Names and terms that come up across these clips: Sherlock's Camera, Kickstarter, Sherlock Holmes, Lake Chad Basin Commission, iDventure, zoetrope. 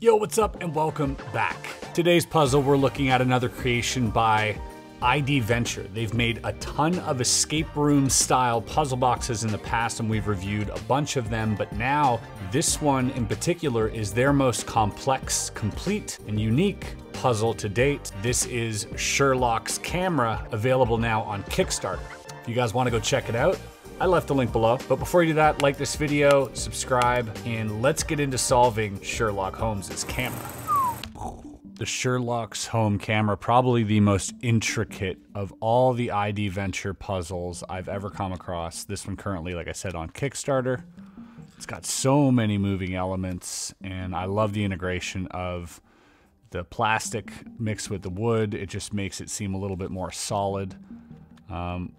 Yo, what's up and welcome back. Today's puzzle, we're looking at another creation by iDventure. They've made a ton of escape room style puzzle boxes in the past and we've reviewed a bunch of them, but now this one in particular is their most complex, complete, and unique puzzle to date. This is Sherlock's Camera, available now on Kickstarter. If you guys want to go check it out, I left the link below, but before you do that, like this video, subscribe, and let's get into solving Sherlock Holmes's camera. The Sherlock's home camera, probably the most intricate of all the iDventure puzzles I've ever come across. This one currently, like I said, on Kickstarter. It's got so many moving elements, and I love the integration of the plastic mixed with the wood. It just makes it seem a little bit more solid.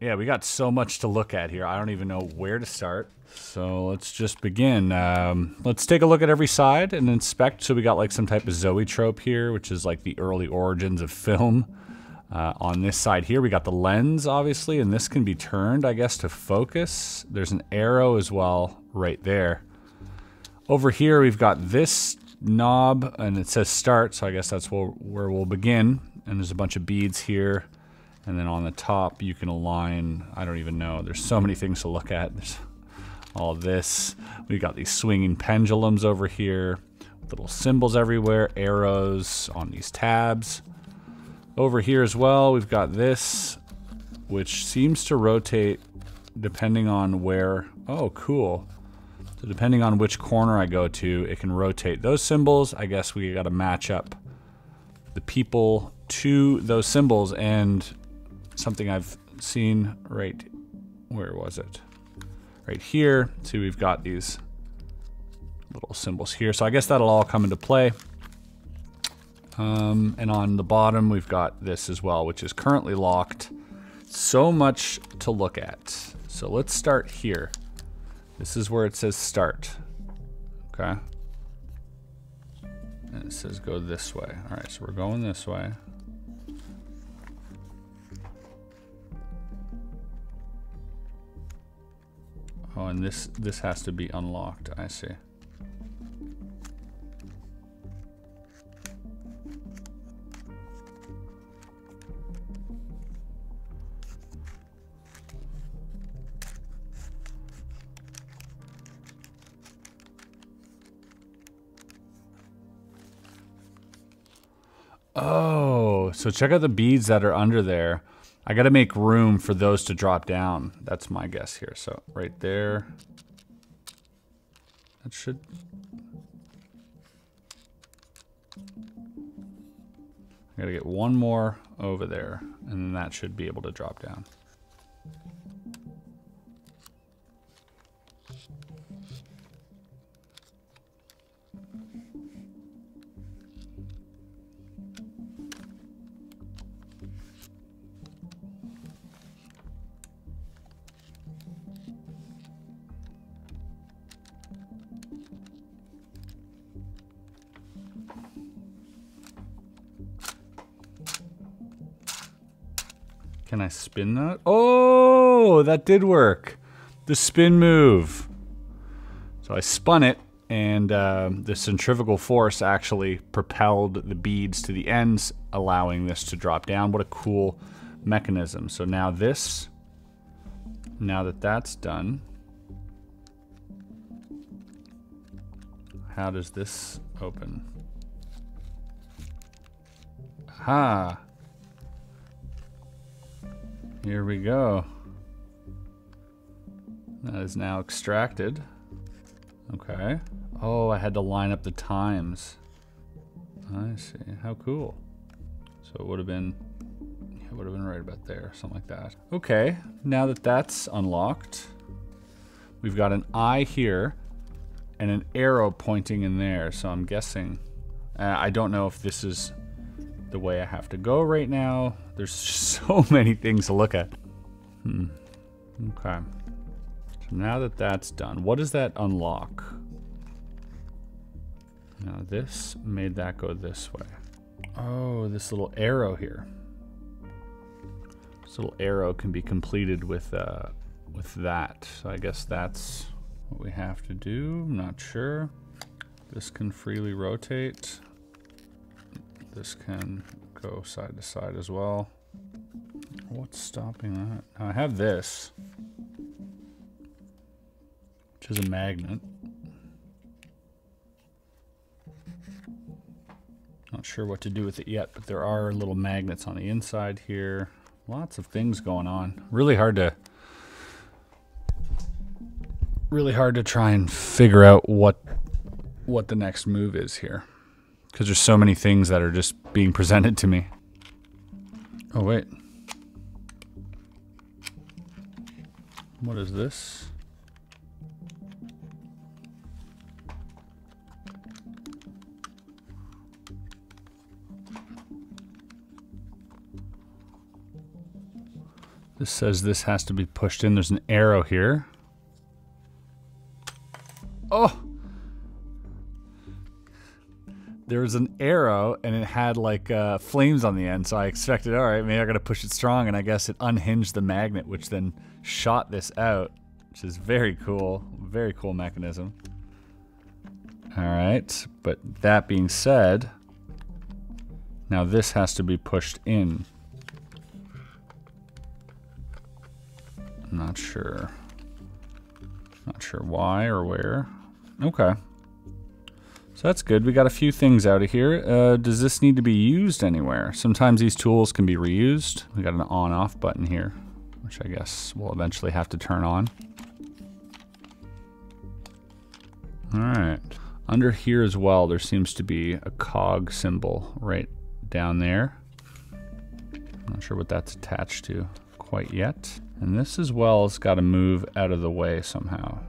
Yeah, we got so much to look at here. I don't even know where to start. So let's just begin. Let's take a look at every side and inspect. So we got like some type of zoetrope here, which is like the early origins of film. On this side here, we got the lens, obviously, and this can be turned, I guess, to focus. There's an arrow as well right there. Over here, we've got this knob and it says start. So I guess that's where we'll begin. And there's a bunch of beads here. And then on the top, you can align, I don't even know. There's so many things to look at. There's all this. We've got these swinging pendulums over here, little symbols everywhere, arrows on these tabs. Over here as well, we've got this, which seems to rotate depending on where, oh, cool. So depending on which corner I go to, it can rotate those symbols. I guess we gotta match up the people to those symbols, and something I've seen right, where was it? Right here. See, so we've got these little symbols here. So I guess that'll all come into play. And on the bottom, we've got this as well, which is currently locked. So much to look at. So let's start here. This is where it says start, okay? And it says go this way. All right, so we're going this way. Oh, and this has to be unlocked, I see. Oh, so check out the beads that are under there. I gotta make room for those to drop down. That's my guess here. So right there, that should. I gotta get one more over there and then that should be able to drop down. Can I spin that? Oh, that did work. The spin move. So I spun it and the centrifugal force actually propelled the beads to the ends, allowing this to drop down. What a cool mechanism. So now this, now that that's done, how does this open? Aha. Here we go. That is now extracted. Okay. Oh, I had to line up the times. I see. How cool. So it would have been right about there, something like that. Okay. Now that that's unlocked, we've got an eye here and an arrow pointing in there. So I'm guessing, I don't know if this is the way I have to go right now. There's so many things to look at. Okay. So now that that's done, what does that unlock? Now this made that go this way. Oh, this little arrow here. This little arrow can be completed with that. So I guess that's what we have to do. I'm not sure. This can freely rotate. This can go side to side as well. What's stopping that? I have this, which is a magnet. Not sure what to do with it yet, but there are little magnets on the inside here. Lots of things going on. Really hard to try and figure out what the next move is here, because there's so many things that are just being presented to me. Oh wait, what is this? This says this has to be pushed in. There's an arrow here. Oh! There was an arrow and it had like flames on the end, so I expected, all right, maybe I gotta push it strong, and I guess it unhinged the magnet, which then shot this out, which is very cool. Very cool mechanism. All right, but that being said, now this has to be pushed in. I'm not sure. Not sure why or where. Okay. So that's good. We got a few things out of here. Does this need to be used anywhere? Sometimes these tools can be reused. We got an on-off button here, which I guess we'll eventually have to turn on. All right. Under here as well, there seems to be a cog symbol right down there. I'm not sure what that's attached to quite yet. And this as well has got to move out of the way somehow.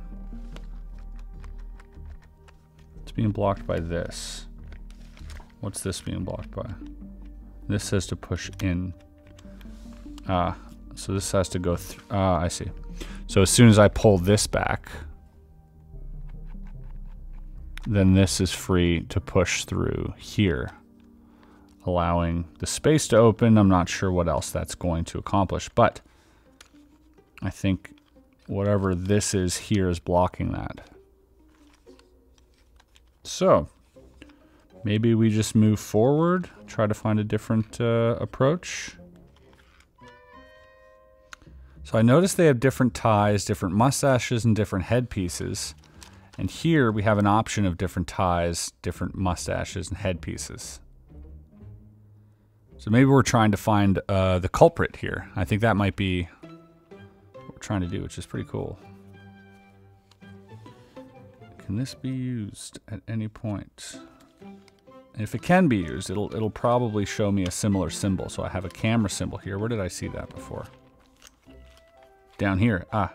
It's being blocked by this. What's this being blocked by? This says to push in. Ah, so this has to go through. Ah, I see. So as soon as I pull this back, then this is free to push through here, allowing the space to open. I'm not sure what else that's going to accomplish, but I think whatever this is here is blocking that. So maybe we just move forward, try to find a different approach. So I noticed they have different ties, different mustaches, and different headpieces. And here we have an option of different ties, different mustaches, and headpieces. So maybe we're trying to find the culprit here. I think that might be trying to do, which is pretty cool. Can this be used at any point? And if it can be used, it'll probably show me a similar symbol. So I have a camera symbol here. Where did I see that before? Down here. Ah.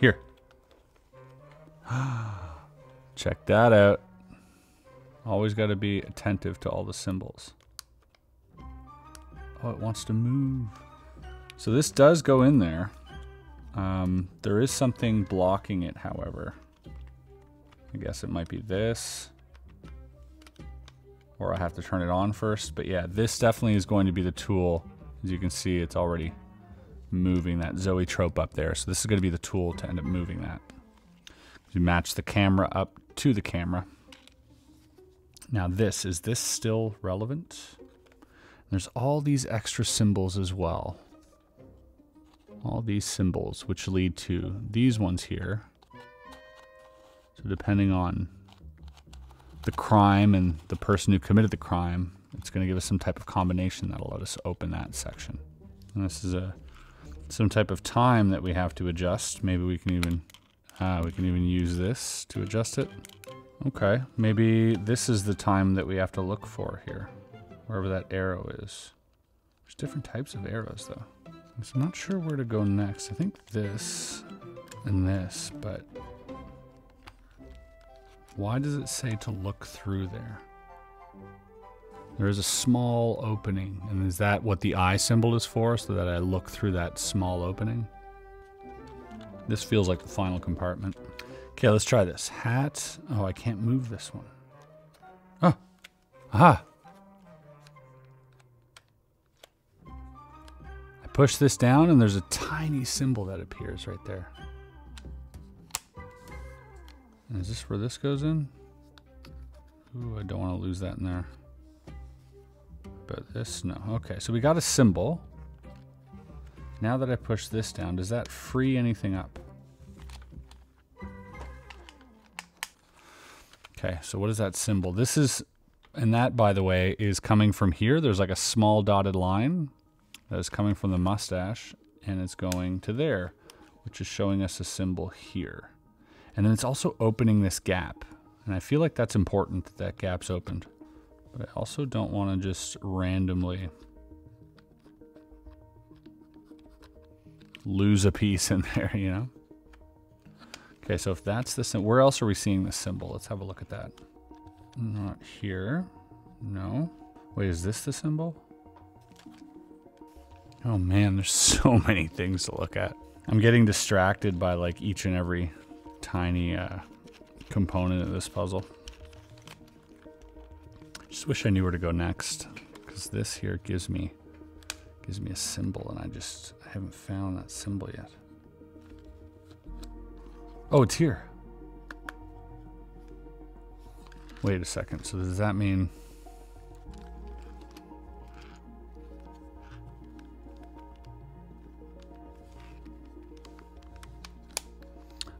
Here. Check that out. Always got to be attentive to all the symbols. Oh, it wants to move. So this does go in there. There is something blocking it, however. I guess it might be this. Or I have to turn it on first. But yeah, this definitely is going to be the tool. As you can see, it's already moving that zoetrope up there. So this is going to be the tool to end up moving that. You match the camera up to the camera. Now this, is this still relevant? And there's all these extra symbols as well. All these symbols, which lead to these ones here. So depending on the crime and the person who committed the crime, it's gonna give us some type of combination that'll let us open that section. And this is some type of time that we have to adjust. Maybe we can even use this to adjust it. Okay, maybe this is the time that we have to look for here, wherever that arrow is. There's different types of arrows though. I'm not sure where to go next. I think this and this, but why does it say to look through there? There is a small opening, and is that what the eye symbol is for, so that I look through that small opening? This feels like the final compartment. Okay, let's try this. Hat. Oh, I can't move this one. Oh, aha. Push this down and there's a tiny symbol that appears right there. And is this where this goes in? Ooh, I don't want to lose that in there. But this, no. Okay, so we got a symbol. Now that I push this down, does that free anything up? Okay, so what is that symbol? This is, and that, by the way, is coming from here. There's like a small dotted line that is coming from the mustache, and it's going to there, which is showing us a symbol here. And then it's also opening this gap. And I feel like that's important that that gap's opened. But I also don't want to just randomly lose a piece in there, you know? Okay, so if that's the symbol, where else are we seeing this symbol? Let's have a look at that. Not here, no. Wait, is this the symbol? Oh man, there's so many things to look at. I'm getting distracted by like each and every tiny component of this puzzle. Just wish I knew where to go next, because this here gives me a symbol, and I haven't found that symbol yet. Oh, it's here. Wait a second, so does that mean...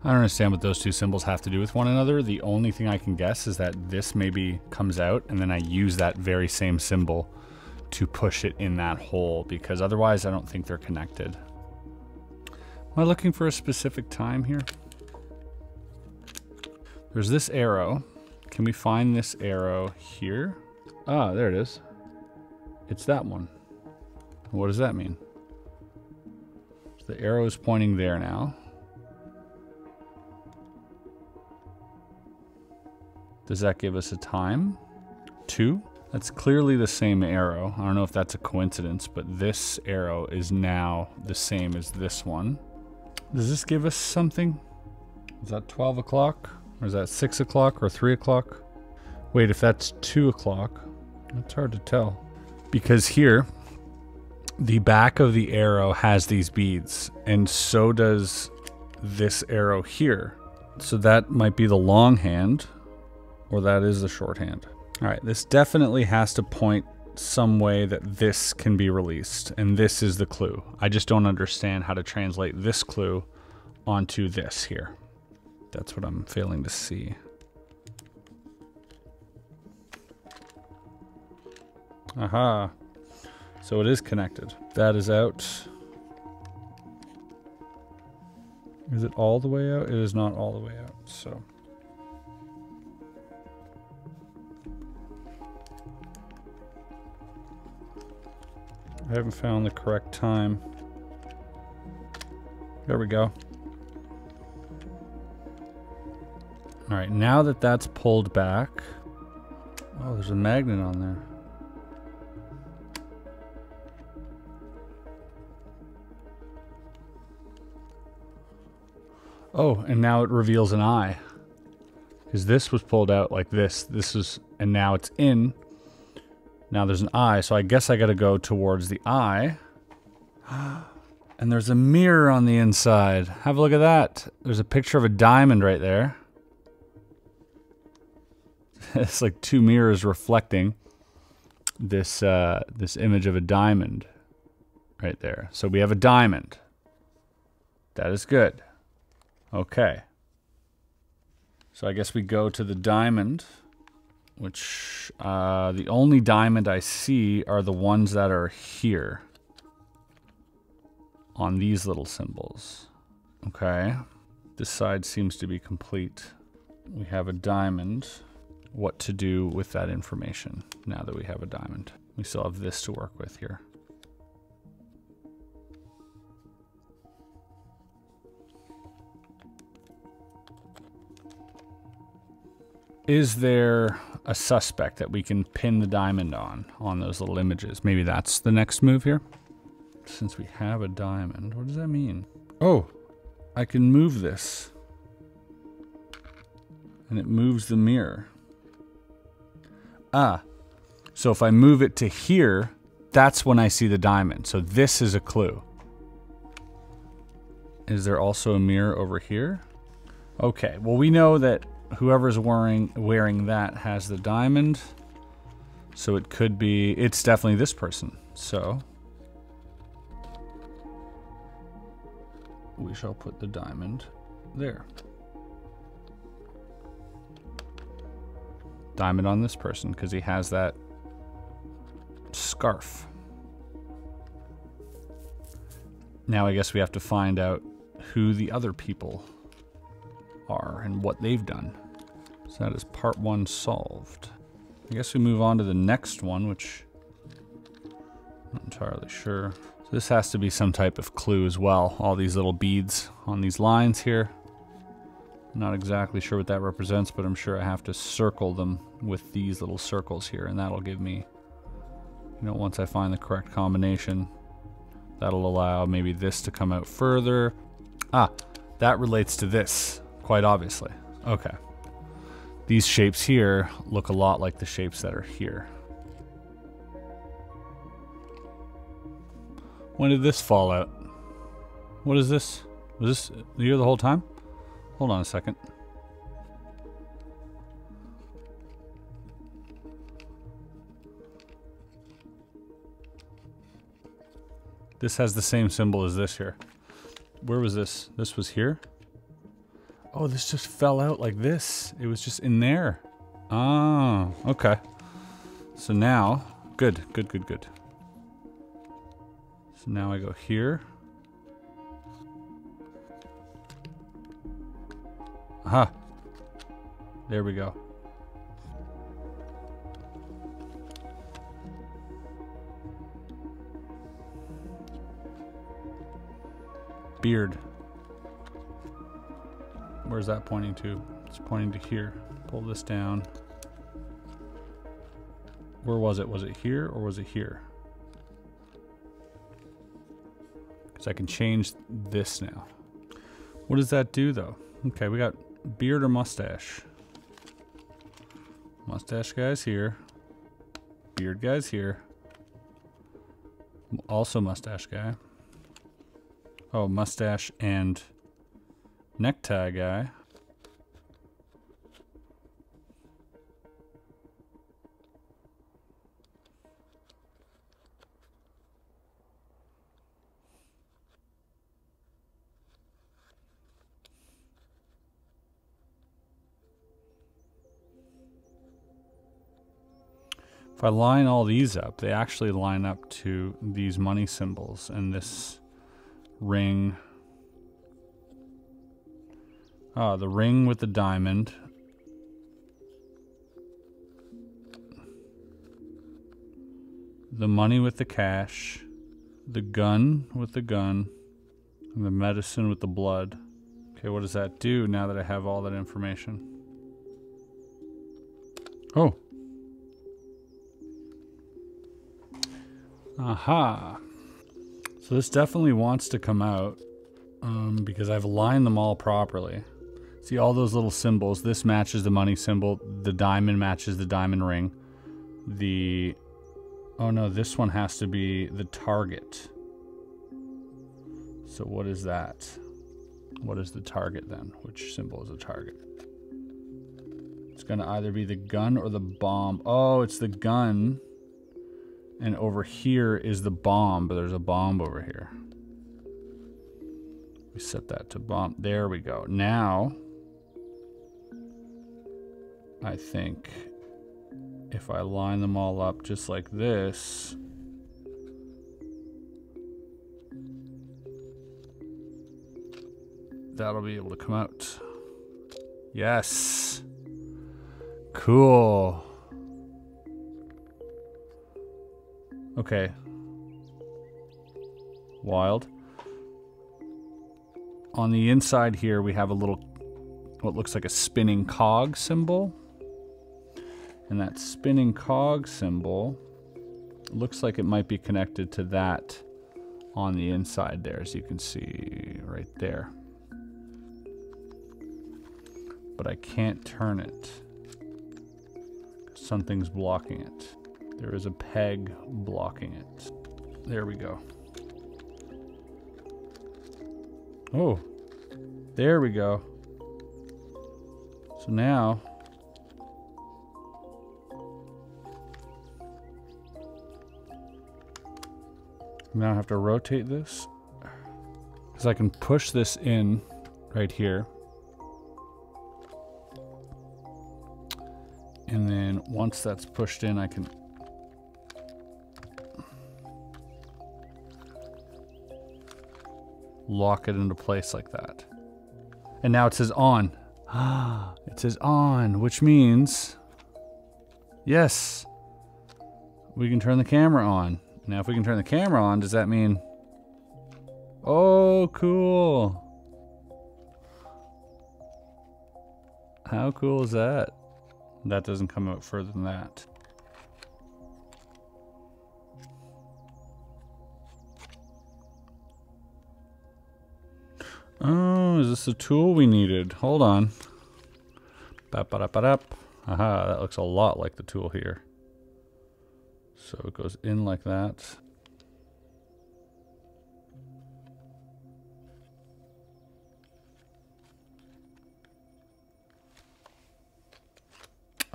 I don't understand what those two symbols have to do with one another. The only thing I can guess is that this maybe comes out and then I use that very same symbol to push it in that hole, because otherwise I don't think they're connected. Am I looking for a specific time here? There's this arrow. Can we find this arrow here? Ah, there it is. It's that one. What does that mean? So the arrow is pointing there now. Does that give us a time? 2? That's clearly the same arrow. I don't know if that's a coincidence, but this arrow is now the same as this one. Does this give us something? Is that 12 o'clock? Or is that 6 o'clock or 3 o'clock? Wait, if that's 2 o'clock, it's hard to tell. Because here, the back of the arrow has these beads, and so does this arrow here. So that might be the long hand. Or that is the shorthand. All right, this definitely has to point some way that this can be released, and this is the clue. I just don't understand how to translate this clue onto this here. That's what I'm failing to see. Aha. So it is connected. That is out. Is it all the way out? It is not all the way out, so. I haven't found the correct time. There we go. All right, now that that's pulled back. Oh, there's a magnet on there. Oh, and now it reveals an eye. Because this was pulled out like this. This is, and now it's in. Now there's an eye, so I guess I gotta go towards the eye. And there's a mirror on the inside. Have a look at that. There's a picture of a diamond right there. It's like two mirrors reflecting this, this image of a diamond right there. So we have a diamond. That is good. Okay. So I guess we go to the diamond. Which, the only diamond I see are the ones that are here on these little symbols. Okay. This side seems to be complete. We have a diamond. What to do with that information now that we have a diamond? We still have this to work with here. Is there a suspect that we can pin the diamond on those little images? Maybe that's the next move here. Since we have a diamond, what does that mean? Oh, I can move this. And it moves the mirror. Ah, so if I move it to here, That's when I see the diamond. So this is a clue. Is there also a mirror over here? Okay, well, we know that whoever's wearing that has the diamond. So it could be, it's definitely this person. So we shall put the diamond there. Diamond on this person because he has that scarf. Now I guess we have to find out who the other people are and what they've done. So that is part one solved. I guess we move on to the next one, which I'm not entirely sure. So this has to be some type of clue as well. All these little beads on these lines here. Not exactly sure what that represents, but I'm sure I have to circle them with these little circles here, and that'll give me, you know, once I find the correct combination, that'll allow maybe this to come out further. Ah, that relates to this, quite obviously. Okay. These shapes here look a lot like the shapes that are here. When did this fall out? What is this? Was this here the whole time? Hold on a second. This has the same symbol as this here. Where was this? This was here? Oh, this just fell out like this. It was just in there. Oh, okay. So now, good. So now I go here. Aha. There we go. Beard. Where's that pointing to? It's pointing to here. Pull this down. Where was it? Was it here or was it here? Because I can change this now. What does that do though? Okay, we got beard or mustache. Mustache guy's here. Beard guy's here. Also mustache guy. Oh, mustache and necktie guy. If I line all these up, they actually line up to these money symbols and this ring. Ah, the ring with the diamond. The money with the cash. The gun with the gun. And the medicine with the blood. Okay, what does that do now that I have all that information? Oh. Aha. So this definitely wants to come out because I've aligned them all properly. See all those little symbols. This matches the money symbol. The diamond matches the diamond ring. The, oh no, this one has to be the target. So what is that? What is the target then? Which symbol is the target? It's gonna either be the gun or the bomb. Oh, it's the gun. And over here is the bomb, but there's a bomb over here. We set that to bomb. There we go. Now, I think if I line them all up just like this, that'll be able to come out. Yes. Cool. Okay. Wild. On the inside here, we have a little, what looks like a spinning cog symbol. And that spinning cog symbol looks like it might be connected to that on the inside there, as you can see right there. But I can't turn it. Something's blocking it. There is a peg blocking it. There we go. Oh, there we go. So now, I have to rotate this because I can push this in right here. And then once that's pushed in, I can lock it into place like that. And now it says on. Ah, it says on, which means, yes, we can turn the camera on. Now, if we can turn the camera on, does that mean, oh, cool. How cool is that? That doesn't come out further than that. Oh, is this the tool we needed? Hold on. Ba-ba-da-ba-da-p. Aha, that looks a lot like the tool here. So it goes in like that.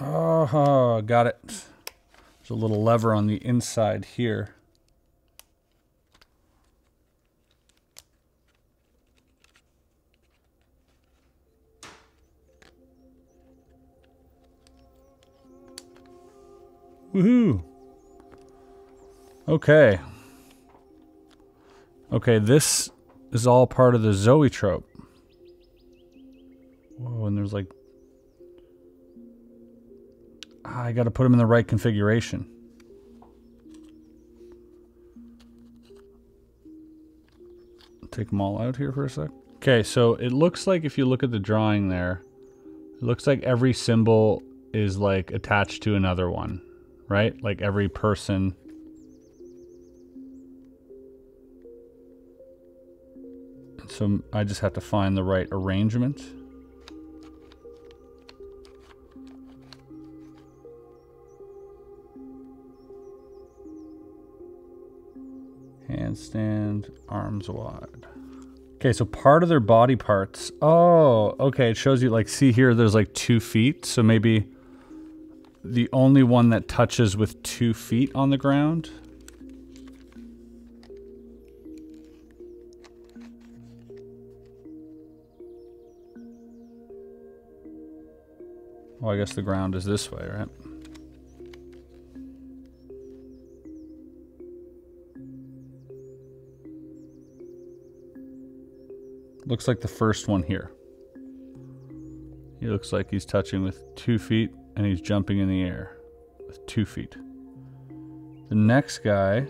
Oh, got it. There's a little lever on the inside here. Woohoo! Okay. Okay, this is all part of the zoetrope. Whoa, and there's like... Ah, I gotta put them in the right configuration. Take them all out here for a sec. Okay, so it looks like if you look at the drawing there, it looks like every symbol is like attached to another one, right? Like every person... So I just have to find the right arrangement. Handstand, arms wide. Okay, so part of their body parts. Oh, okay, it shows you like, see here, there's like 2 feet. So maybe the only one that touches with 2 feet on the ground. Well, I guess the ground is this way, right? Looks like the first one here. He looks like he's touching with 2 feet and he's jumping in the air with 2 feet. The next guy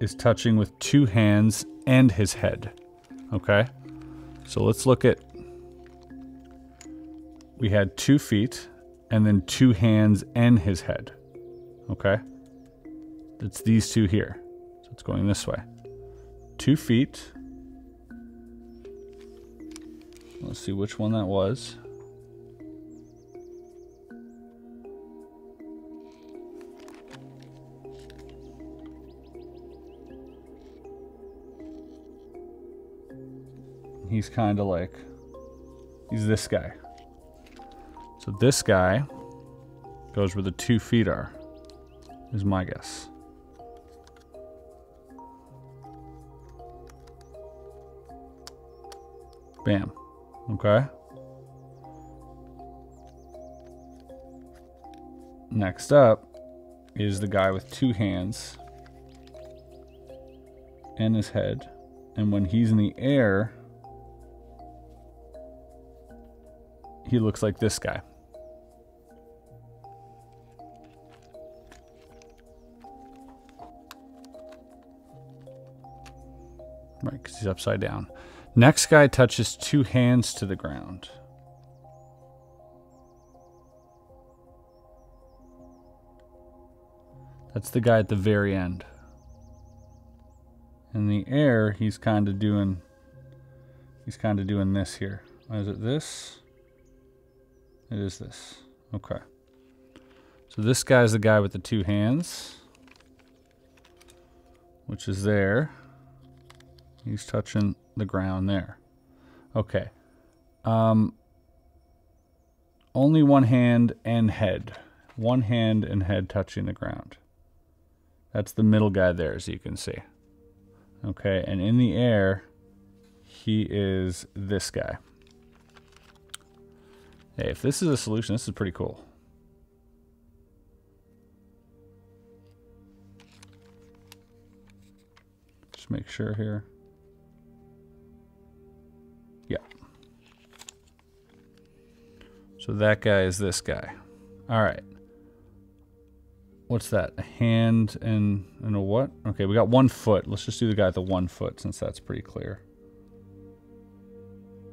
is touching with 2 hands and his head. Okay, so let's look at, we had 2 feet. And then 2 hands and his head. Okay? It's these two here. So it's going this way. 2 feet. Let's see which one that was. He's kind of like, he's this guy. So this guy goes where the 2 feet are, is my guess. Bam. Okay. Next up is the guy with 2 hands and his head. And when he's in the air, he looks like this guy. Right, because he's upside down. Next guy touches 2 hands to the ground. That's the guy at the very end. In the air, he's kind of doing this here. Is it this? It is this. Okay. So this guy's the guy with the 2 hands. which is there. He's touching the ground there. Okay. Only one hand and head. One hand and head touching the ground. That's the middle guy there, as you can see. Okay, and in the air, he is this guy. Hey, if this is a solution, this is pretty cool. Just make sure here. Yeah. So that guy is this guy. All right. What's that? A hand and a what? Okay, we got 1 foot. Let's just do the guy at the 1 foot since that's pretty clear.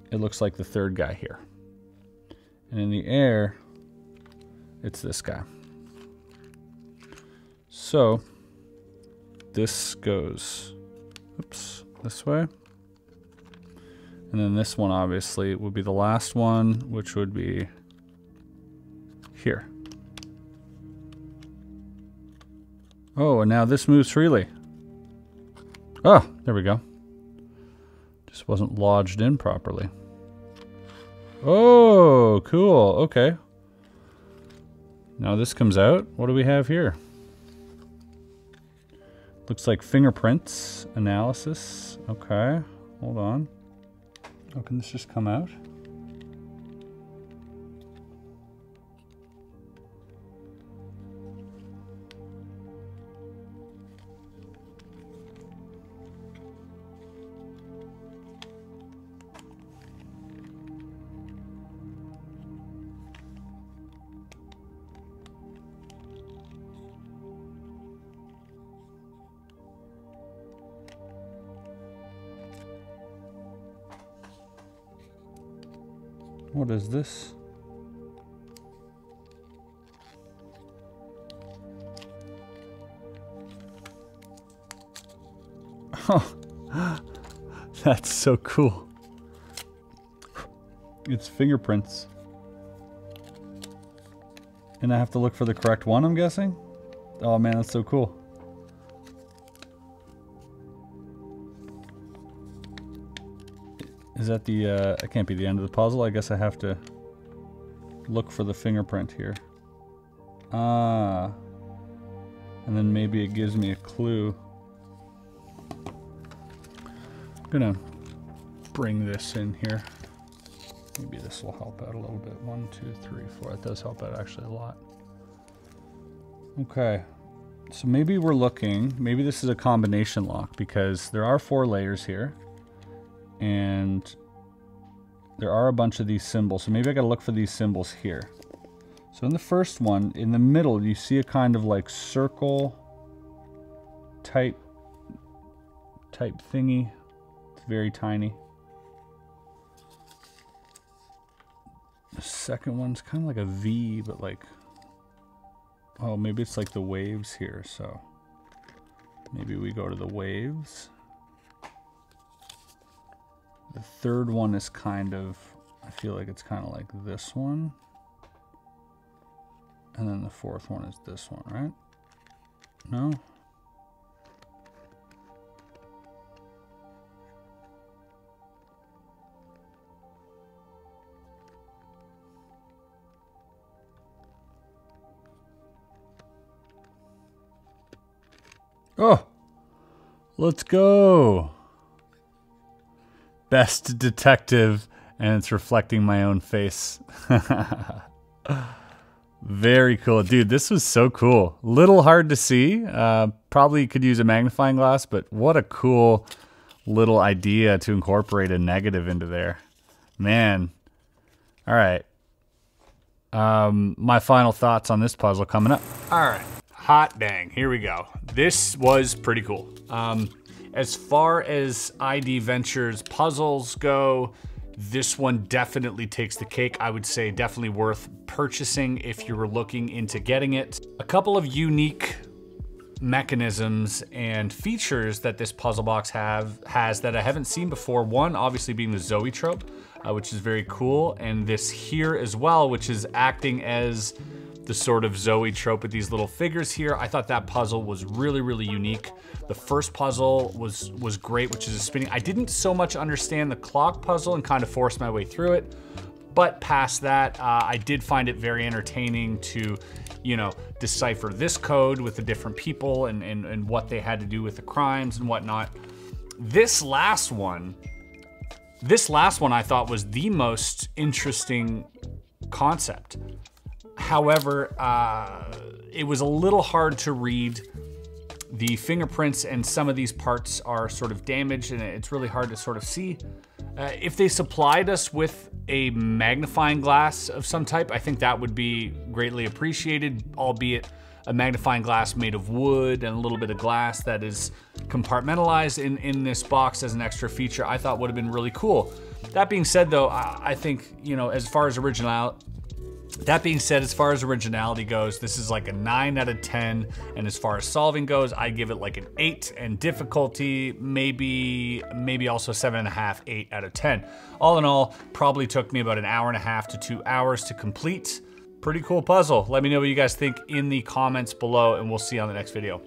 It looks like the third guy here. And in the air, it's this guy. So this goes, oops, this way. And then this one obviously would be the last one, which would be here. Oh, and now this moves freely. Oh, there we go. Just wasn't lodged in properly. Oh, cool. Okay. Now this comes out. What do we have here? Looks like fingerprints analysis. Okay. Hold on. How can this just come out? What is this? Oh, that's so cool. It's fingerprints. And I have to look for the correct one, I'm guessing? Oh man, that's so cool. Is that the, it can't be the end of the puzzle. I guess I have to look for the fingerprint here. Ah. And then maybe it gives me a clue. I'm gonna bring this in here. Maybe this will help out a little bit. 1, 2, 3, 4. It does help out actually a lot. Okay. So maybe we're looking, maybe this is a combination lock because there are 4 layers here. And there are a bunch of these symbols. So maybe I gotta look for these symbols here. So in the first one, in the middle, you see a kind of like circle type thingy. It's very tiny. The second one's kind of like a V, but like, oh, maybe it's like the waves here. So maybe we go to the waves. The third one is kind of, I feel like it's kind of like this one. And then the fourth one is this one, right? No? Oh, let's go. Best detective, and it's reflecting my own face. Very cool. Dude, this was so cool. Little hard to see. Probably could use a magnifying glass, but what a cool little idea to incorporate a negative into there. Man. All right. My final thoughts on this puzzle coming up. All right. Hot dang. Here we go. This was pretty cool. As far as iDventure's puzzles go, this one definitely takes the cake. I would say definitely worth purchasing if you were looking into getting it. A couple of unique mechanisms and features that this puzzle box has that I haven't seen before. One, obviously being the zoetrope, which is very cool. And this here as well, which is acting as the sort of zoetrope with these little figures here. I thought that puzzle was really, really unique. The first puzzle was great, which is a spinning. I didn't so much understand the clock puzzle and kind of forced my way through it. But past that, I did find it very entertaining to, you know, decipher this code with the different people and what they had to do with the crimes and whatnot. This last one I thought was the most interesting concept. However, it was a little hard to read. The fingerprints and some of these parts are sort of damaged and it's really hard to sort of see. If they supplied us with a magnifying glass of some type, I think that would be greatly appreciated, albeit a magnifying glass made of wood and a little bit of glass that is compartmentalized in this box as an extra feature, I thought would have been really cool. That being said though, I think, you know, as far as originality goes, this is like a 9 out of 10. And as far as solving goes, I give it like an 8, and difficulty, maybe also 7.5, 8 out of 10. All in all, probably took me about 1.5 hours to 2 hours to complete. Pretty cool puzzle. Let me know what you guys think in the comments below, and we'll see you on the next video.